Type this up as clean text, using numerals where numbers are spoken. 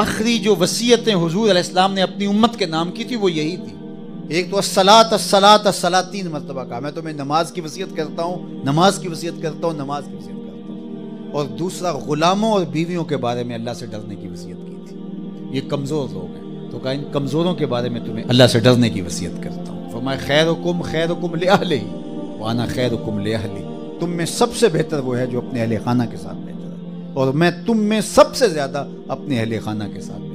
आखिरी जो वसीयतें हुजूर अलैहिस्सलाम ने अपनी उम्मत के नाम की थी वो यही थी। एक तो अस्सलात अस्सलात अस्सलात 3 मरतबा कहा, मैं तुम्हें नमाज की वसीयत करता हूँ, नमाज की वसीयत करता हूँ, नमाज की वसीयत करता हूँ। और दूसरा गुलामों और बीवियों के बारे में अल्लाह से डरने की वसीयत की थी। ये कमज़ोर लोग हैं, तो कहा इन कमज़ोरों के बारे में तुम्हें अल्लाह से डरने की वसीयत करता हूँ। फरमाया खैरुकुम लिअहली वाना खैरुकुम लिअहली, तुम में सबसे बेहतर वो है जो अपने अहले खाना के साथ बेहतर है और मैं तुम में सबसे ज़्यादा अपने अहले खाना के साथ।